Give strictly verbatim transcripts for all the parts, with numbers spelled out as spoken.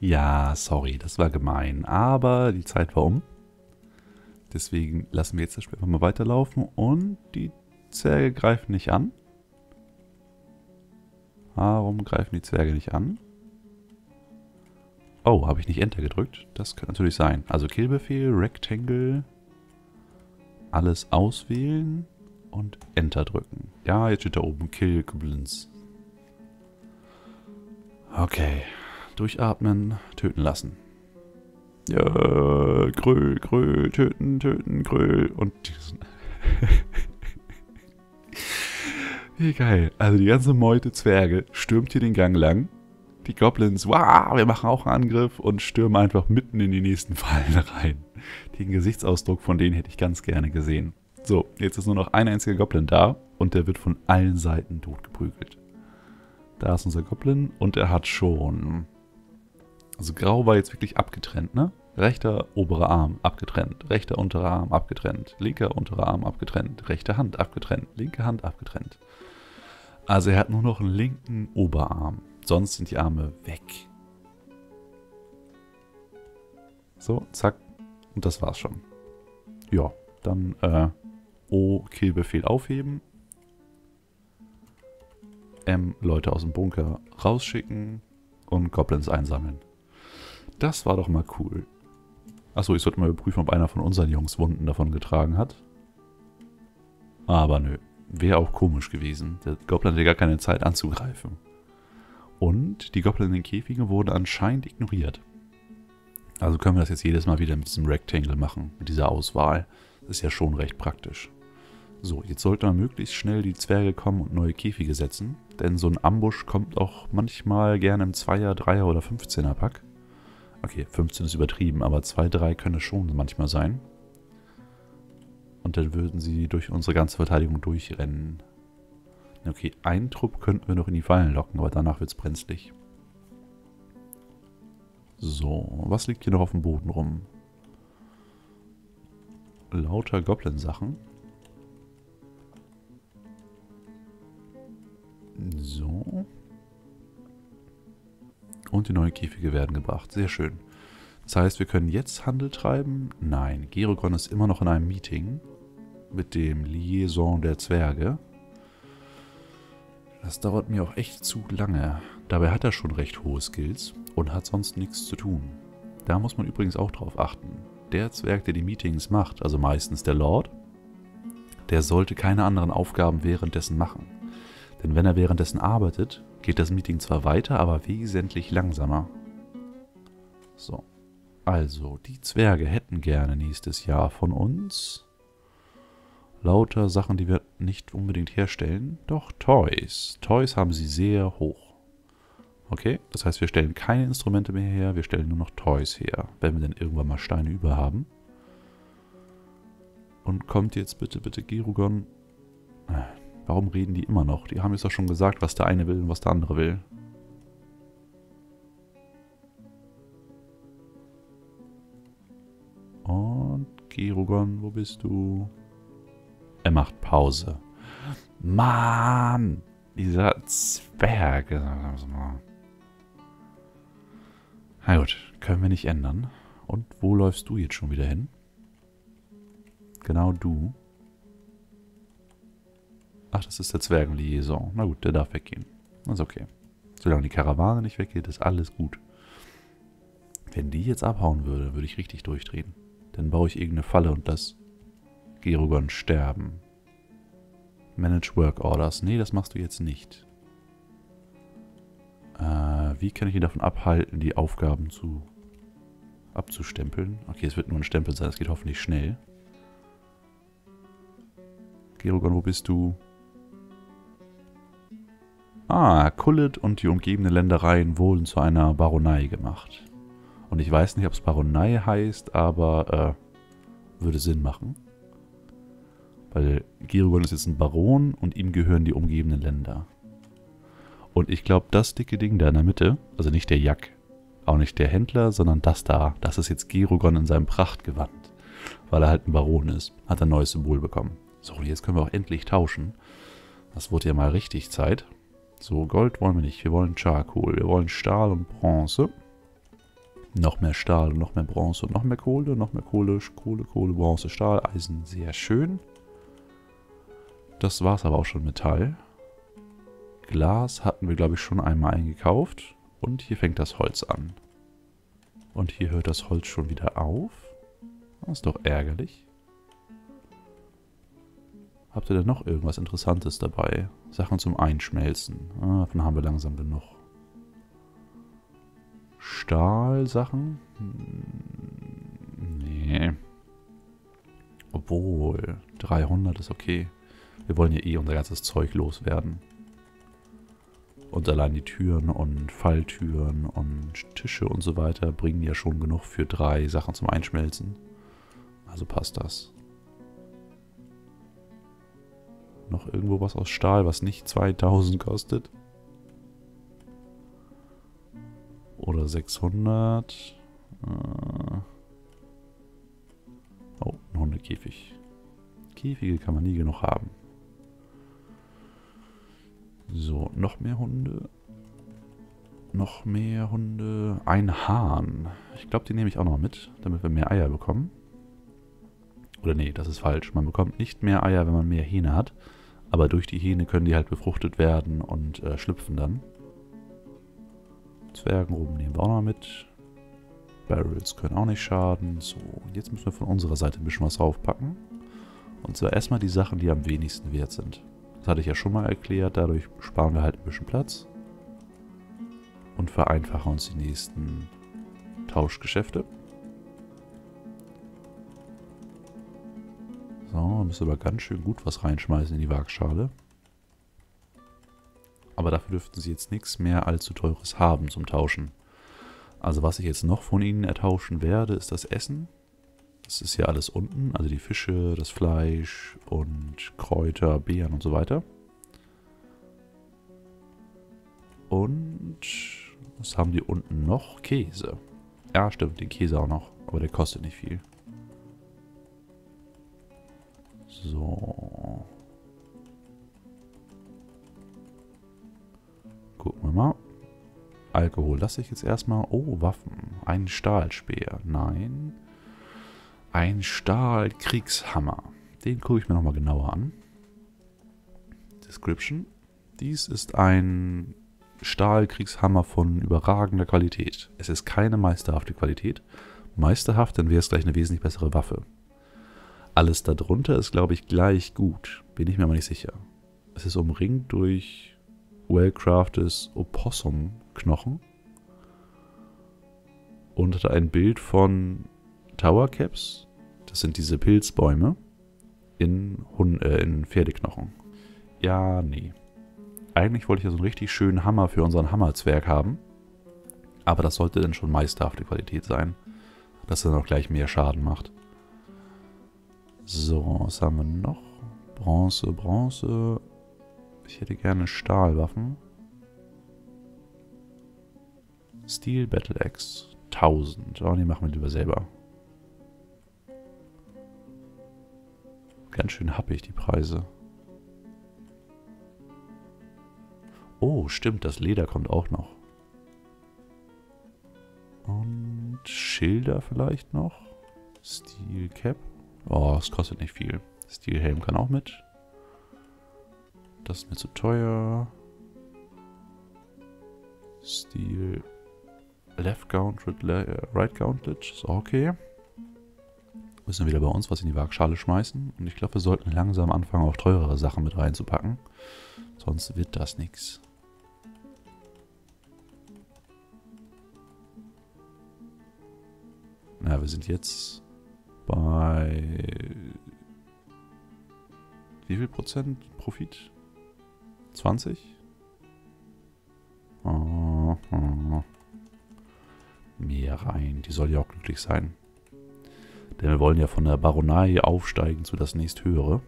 Ja, sorry, das war gemein, aber die Zeit war um. Deswegen lassen wir jetzt das Spiel einfach mal weiterlaufen und die Zwerge greifen nicht an. Warum greifen die Zwerge nicht an? Oh, habe ich nicht Enter gedrückt? Das kann natürlich sein. Also Killbefehl, Rectangle, alles auswählen und Enter drücken. Ja, jetzt steht da oben Kill Goblins. Okay, durchatmen, töten lassen. Ja, Gröl, Gröl, töten, töten, Gröl und... Wie geil. Also die ganze Meute Zwerge stürmt hier den Gang lang. Die Goblins, wow, wir machen auch einen Angriff und stürmen einfach mitten in die nächsten Fallen rein. Den Gesichtsausdruck von denen hätte ich ganz gerne gesehen. So, jetzt ist nur noch ein einziger Goblin da und der wird von allen Seiten totgeprügelt. Da ist unser Goblin und er hat schon... Also grau war jetzt wirklich abgetrennt, ne? Rechter oberer Arm abgetrennt, rechter unterer Arm abgetrennt, linker unterer Arm abgetrennt, rechte Hand abgetrennt, linke Hand abgetrennt. Also er hat nur noch einen linken Oberarm, sonst sind die Arme weg. So, zack, und das war's schon. Ja, dann äh, O, Killbefehl aufheben. M, Leute aus dem Bunker rausschicken und Goblins einsammeln. Das war doch mal cool. Achso, ich sollte mal überprüfen, ob einer von unseren Jungs Wunden davon getragen hat. Aber nö. Wäre auch komisch gewesen. Der Goblin hatte gar keine Zeit anzugreifen. Und die Goblin in den Käfigen wurden anscheinend ignoriert. Also können wir das jetzt jedes Mal wieder mit diesem Rectangle machen. Mit dieser Auswahl. Das ist ja schon recht praktisch. So, jetzt sollte man möglichst schnell die Zwerge kommen und neue Käfige setzen. Denn so ein Ambusch kommt auch manchmal gerne im Zweier, Dreier oder Fünfzehner Pack. Okay, fünfzehn ist übertrieben, aber zwei, drei können es schon manchmal sein. Und dann würden sie durch unsere ganze Verteidigung durchrennen. Okay, einen Trupp könnten wir noch in die Fallen locken, aber danach wird es brenzlig. So, was liegt hier noch auf dem Boden rum? Lauter Goblin-Sachen. So. Und die neuen Käfige werden gebracht. Sehr schön. Das heißt, wir können jetzt Handel treiben? Nein, Gerugon ist immer noch in einem Meeting mit dem Liaison der Zwerge. Das dauert mir auch echt zu lange. Dabei hat er schon recht hohe Skills und hat sonst nichts zu tun. Da muss man übrigens auch drauf achten. Der Zwerg, der die Meetings macht, also meistens der Lord, der sollte keine anderen Aufgaben währenddessen machen. Denn wenn er währenddessen arbeitet, geht das Meeting zwar weiter, aber wesentlich langsamer. So. Also, die Zwerge hätten gerne nächstes Jahr von uns lauter Sachen, die wir nicht unbedingt herstellen. Doch, Toys. Toys haben sie sehr hoch. Okay, das heißt, wir stellen keine Instrumente mehr her, wir stellen nur noch Toys her, wenn wir denn irgendwann mal Steine über haben. Und kommt jetzt bitte, bitte Gerugon... Warum reden die immer noch? Die haben jetzt doch schon gesagt, was der eine will und was der andere will. Und Gerugon, wo bist du? Er macht Pause. Mann! Dieser Zwerg. Na gut, können wir nicht ändern. Und wo läufst du jetzt schon wieder hin? Genau du. Ach, das ist der Zwergenliaison. Na gut, der darf weggehen. Das ist okay. Solange die Karawane nicht weggeht, ist alles gut. Wenn die jetzt abhauen würde, würde ich richtig durchdrehen. Dann baue ich irgendeine Falle und lasse Gerugon sterben. Manage Work Orders. Nee, das machst du jetzt nicht. Äh, wie kann ich ihn davon abhalten, die Aufgaben zu abzustempeln? Okay, es wird nur ein Stempel sein. Es geht hoffentlich schnell. Gerugon, wo bist du? Ah, Kullet und die umgebenden Ländereien wurden zu einer Baronei gemacht. Und ich weiß nicht, ob es Baronei heißt, aber äh, würde Sinn machen. Weil Gerugon ist jetzt ein Baron und ihm gehören die umgebenden Länder. Und ich glaube, das dicke Ding da in der Mitte, also nicht der Jack, auch nicht der Händler, sondern das da, das ist jetzt Gerugon in seinem Prachtgewand. Weil er halt ein Baron ist, hat er ein neues Symbol bekommen. So, jetzt können wir auch endlich tauschen. Das wurde ja mal richtig Zeit. So, Gold wollen wir nicht. Wir wollen Charcoal. Wir wollen Stahl und Bronze. Noch mehr Stahl, noch mehr Bronze, noch mehr Kohle, noch mehr Kohle, Kohle, Kohle, Bronze, Stahl, Eisen. Sehr schön. Das war's aber auch schon Metall. Glas hatten wir, glaube ich, schon einmal eingekauft. Und hier fängt das Holz an. Und hier hört das Holz schon wieder auf. Das ist doch ärgerlich. Habt ihr denn noch irgendwas Interessantes dabei? Sachen zum Einschmelzen. Ah, davon haben wir langsam genug. Stahlsachen? Nee. Obwohl, dreihundert ist okay. Wir wollen ja eh unser ganzes Zeug loswerden. Und allein die Türen und Falltüren und Tische und so weiter bringen ja schon genug für drei Sachen zum Einschmelzen. Also passt das. Noch irgendwo was aus Stahl, was nicht zweitausend kostet? Oder sechshundert? Äh oh, ein Hundekäfig. Käfige kann man nie genug haben. So, noch mehr Hunde. Noch mehr Hunde. Ein Hahn. Ich glaube, den nehme ich auch noch mit, damit wir mehr Eier bekommen. Oder nee, das ist falsch. Man bekommt nicht mehr Eier, wenn man mehr Hähne hat. Aber durch die Hähne können die halt befruchtet werden und äh, schlüpfen dann. Zwergenroben nehmen wir auch noch mit. Barrels können auch nicht schaden. So, jetzt müssen wir von unserer Seite ein bisschen was raufpacken. Und zwar erstmal die Sachen, die am wenigsten wert sind. Das hatte ich ja schon mal erklärt, dadurch sparen wir halt ein bisschen Platz und vereinfachen uns die nächsten Tauschgeschäfte. So, da müssen wir aber ganz schön gut was reinschmeißen in die Waagschale. Aber dafür dürften sie jetzt nichts mehr allzu Teures haben zum Tauschen. Also was ich jetzt noch von ihnen ertauschen werde, ist das Essen. Das ist hier alles unten, also die Fische, das Fleisch und Kräuter, Beeren und so weiter. Und was haben die unten noch? Käse. Ja, stimmt, den Käse auch noch, aber der kostet nicht viel. So. Gucken wir mal. Alkohol lasse ich jetzt erstmal. Oh, Waffen. Ein Stahlspeer. Nein. Ein Stahlkriegshammer. Den gucke ich mir nochmal genauer an. Description. Dies ist ein Stahlkriegshammer von überragender Qualität. Es ist keine meisterhafte Qualität. Meisterhaft, dann wäre es gleich eine wesentlich bessere Waffe. Alles darunter ist, glaube ich, gleich gut. Bin ich mir aber nicht sicher. Es ist umringt durch Wellcraftes Opossum-Knochen. Und hat ein Bild von Tower Caps. Das sind diese Pilzbäume in, Hund äh, in Pferdeknochen. Ja, nee. Eigentlich wollte ich ja so einen richtig schönen Hammer für unseren Hammerzwerg haben. Aber das sollte dann schon meisterhafte Qualität sein. Dass er dann auch gleich mehr Schaden macht. So, was haben wir noch? Bronze, Bronze. Ich hätte gerne Stahlwaffen. Steel Battle Axe. tausend. Oh, die machen wir lieber selber. Ganz schön happig, die Preise. Oh, stimmt, das Leder kommt auch noch. Und Schilder vielleicht noch. Steel Cap. Oh, es kostet nicht viel. Steel Helm kann auch mit. Das ist mir zu teuer. Steel Left Gauntlet, Right Gauntlet ist auch okay. Müssen wir wieder bei uns was in die Waagschale schmeißen. Und ich glaube, wir sollten langsam anfangen, auch teurere Sachen mit reinzupacken. Sonst wird das nichts. Na, wir sind jetzt bei... Wie viel Prozent Profit? zwanzig? Oh, oh. Mehr rein. Die soll ja auch glücklich sein. Denn wir wollen ja von der Baronei aufsteigen zu das nächsthöhere.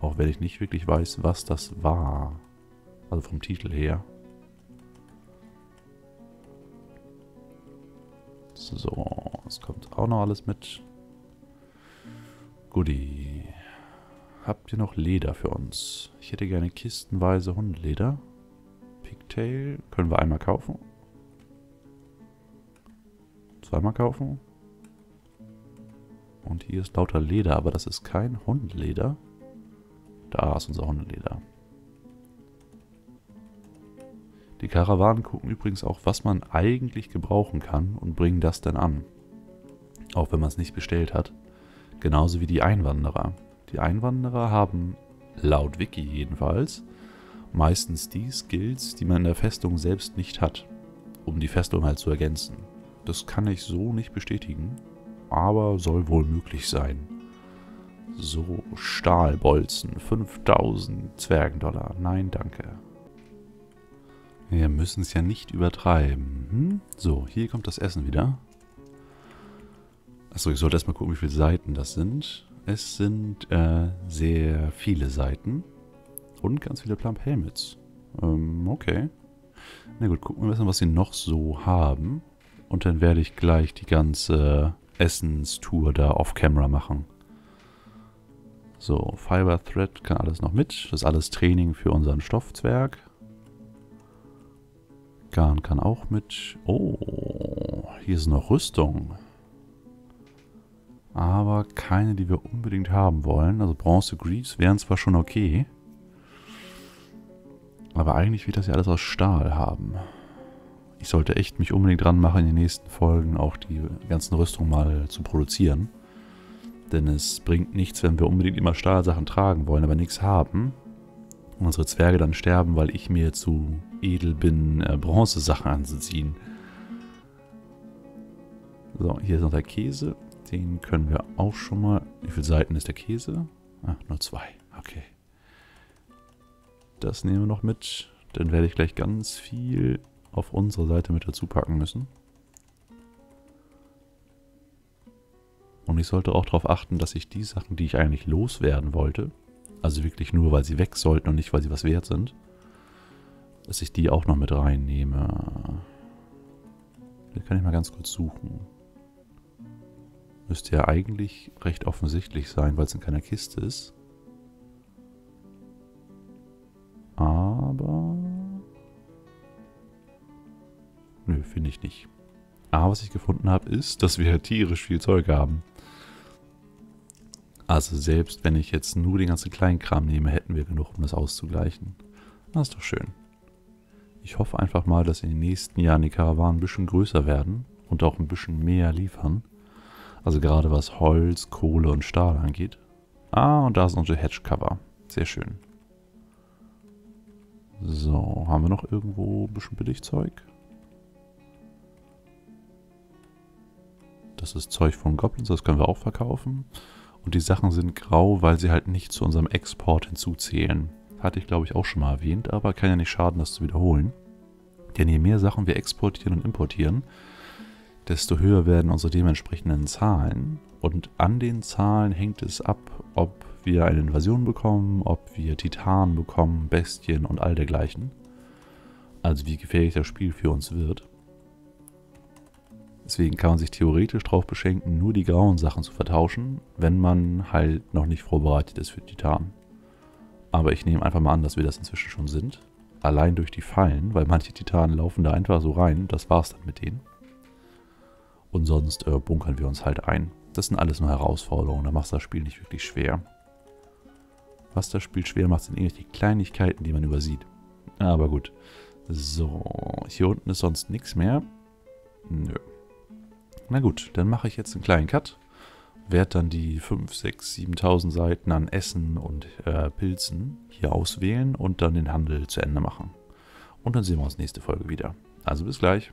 Auch wenn ich nicht wirklich weiß, was das war. Also vom Titel her. So, es kommt auch noch alles mit. Goodie. Habt ihr noch Leder für uns? Ich hätte gerne kistenweise Hundeleder. Pigtail können wir einmal kaufen. zweimal kaufen. Und hier ist lauter Leder, aber das ist kein Hundeleder. Da ist unser Hundeleder. Die Karawanen gucken übrigens auch, was man eigentlich gebrauchen kann und bringen das dann an. Auch wenn man es nicht bestellt hat. Genauso wie die Einwanderer. Die Einwanderer haben, laut Wiki jedenfalls, meistens die Skills, die man in der Festung selbst nicht hat, um die Festung halt zu ergänzen. Das kann ich so nicht bestätigen, aber soll wohl möglich sein. So, Stahlbolzen, fünftausend Zwergendollar, nein, danke. Wir müssen es ja nicht übertreiben. Hm? So, hier kommt das Essen wieder. Achso, ich sollte erstmal gucken, wie viele Seiten das sind. Es sind äh, sehr viele Seiten und ganz viele Plump Helmets. Ähm, okay. Na gut, gucken wir erstmal, was sie noch so haben. Und dann werde ich gleich die ganze Essenstour da off-camera machen. So, Fiber Thread kann alles noch mit. Das ist alles Training für unseren Stoffzwerg. Garn kann auch mit. Oh, hier ist noch Rüstung. Aber keine, die wir unbedingt haben wollen. Also Bronze Greaves wären zwar schon okay. Aber eigentlich will das ja alles aus Stahl haben. Ich sollte echt mich unbedingt dran machen, in den nächsten Folgen auch die ganzen Rüstungen mal zu produzieren. Denn es bringt nichts, wenn wir unbedingt immer Stahlsachen tragen wollen, aber nichts haben. Und unsere Zwerge dann sterben, weil ich mir zu edel bin, äh, Bronzesachen anzuziehen. So, hier ist noch der Käse. Den können wir auch schon mal... Wie viele Seiten ist der Käse? Ah, nur zwei. Okay. Das nehmen wir noch mit. Dann werde ich gleich ganz viel auf unsere Seite mit dazu packen müssen. Und ich sollte auch darauf achten, dass ich die Sachen, die ich eigentlich loswerden wollte, also wirklich nur, weil sie weg sollten und nicht, weil sie was wert sind, dass ich die auch noch mit reinnehme. Das kann ich mal ganz kurz suchen. Müsste ja eigentlich recht offensichtlich sein, weil es in keiner Kiste ist. Aber... Nö, finde ich nicht. Aber was ich gefunden habe, ist, dass wir tierisch viel Zeug haben. Also selbst wenn ich jetzt nur den ganzen Kleinkram nehme, hätten wir genug, um das auszugleichen. Das ist doch schön. Ich hoffe einfach mal, dass in den nächsten Jahren die Karawanen ein bisschen größer werden und auch ein bisschen mehr liefern. Also gerade was Holz, Kohle und Stahl angeht. Ah, und da ist unsere Hedgecover. Sehr schön. So, haben wir noch irgendwo ein bisschen Billigzeug? Das ist Zeug von Goblins, das können wir auch verkaufen. Und die Sachen sind grau, weil sie halt nicht zu unserem Export hinzuzählen. Hatte ich, glaube ich, auch schon mal erwähnt, aber kann ja nicht schaden, das zu wiederholen. Denn je mehr Sachen wir exportieren und importieren, desto höher werden unsere dementsprechenden Zahlen. Und an den Zahlen hängt es ab, ob wir eine Invasion bekommen, ob wir Titanen bekommen, Bestien und all dergleichen. Also wie gefährlich das Spiel für uns wird. Deswegen kann man sich theoretisch darauf beschränken, nur die grauen Sachen zu vertauschen, wenn man halt noch nicht vorbereitet ist für Titanen. Aber ich nehme einfach mal an, dass wir das inzwischen schon sind. Allein durch die Fallen, weil manche Titanen laufen da einfach so rein. Das war's dann mit denen. Und sonst äh, bunkern wir uns halt ein. Das sind alles nur Herausforderungen, da macht das Spiel nicht wirklich schwer. Was das Spiel schwer macht, sind irgendwelche Kleinigkeiten, die man übersieht. Aber gut. So, hier unten ist sonst nichts mehr. Nö. Na gut, dann mache ich jetzt einen kleinen Cut. Werde dann die fünf, sechs, siebentausend Seiten an Essen und äh, Pilzen hier auswählen und dann den Handel zu Ende machen. Und dann sehen wir uns nächste Folge wieder. Also bis gleich.